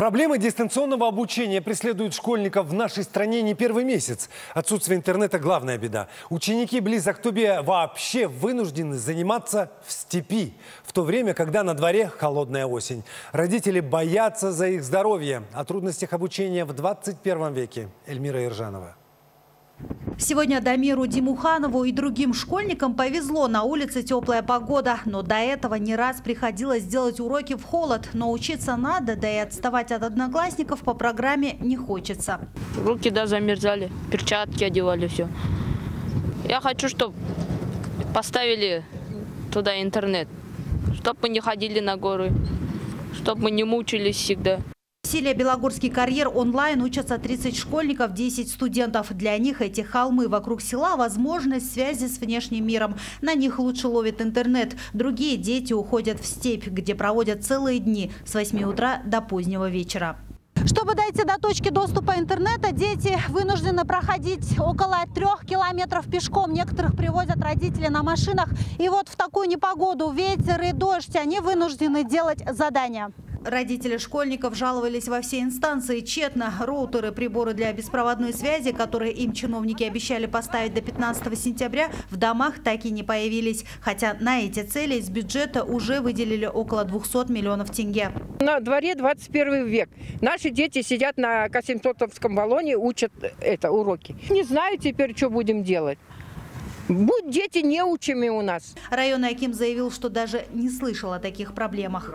Проблемы дистанционного обучения преследуют школьников в нашей стране не первый месяц. Отсутствие интернета – главная беда. Ученики близ Актобе вообще вынуждены заниматься в степи, в то время, когда на дворе холодная осень. Родители боятся за их здоровье. О трудностях обучения в 21 веке. Эльмира Ержанова. Сегодня Дамиру Димуханову и другим школьникам повезло, на улице теплая погода. Но до этого не раз приходилось делать уроки в холод. Но учиться надо, да и отставать от одноклассников по программе не хочется. Руки, да, замерзали, перчатки одевали, все. Я хочу, чтобы поставили туда интернет, чтобы мы не ходили на горы, чтобы мы не мучились всегда. В селе Белогорский карьер онлайн учатся 30 школьников, 10 студентов. Для них эти холмы вокруг села – возможность связи с внешним миром. На них лучше ловит интернет. Другие дети уходят в степь, где проводят целые дни с 8 утра до позднего вечера. Чтобы дойти до точки доступа интернета, дети вынуждены проходить около 3 километров пешком. Некоторых привозят родители на машинах. И вот в такую непогоду, ветер и дождь, они вынуждены делать задания. Родители школьников жаловались во все инстанции тщетно. Роутеры, приборы для беспроводной связи, которые им чиновники обещали поставить до 15 сентября, в домах так и не появились. Хотя на эти цели из бюджета уже выделили около 200 миллионов тенге. На дворе 21 век. Наши дети сидят на Касимтотовском баллоне, учат уроки. Не знаю теперь, что будем делать. Будь дети неучими у нас. Районный аким заявил, что даже не слышал о таких проблемах.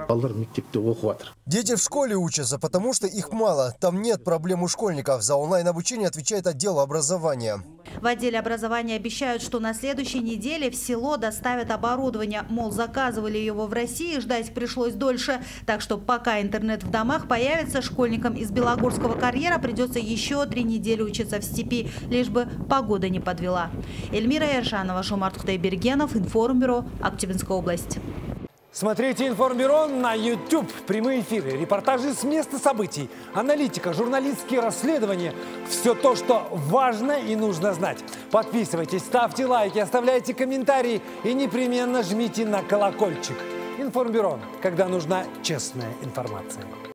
Дети в школе учатся, потому что их мало. Там нет проблем у школьников. За онлайн-обучение отвечает отдел образования. В отделе образования обещают, что на следующей неделе в село доставят оборудование. Мол, заказывали его в России, ждать пришлось дольше. Так что пока интернет в домах появится, школьникам из Белогорского карьера придется еще 3 недели учиться в степи, лишь бы погода не подвела. Эльмира Ержанова, Шумарт Худайбергенов, Информбюро, Актюбинская область. Смотрите Информбюро на YouTube. Прямые эфиры, репортажи с места событий, аналитика, журналистские расследования. Все то, что важно и нужно знать. Подписывайтесь, ставьте лайки, оставляйте комментарии и непременно жмите на колокольчик. Информбюро, когда нужна честная информация.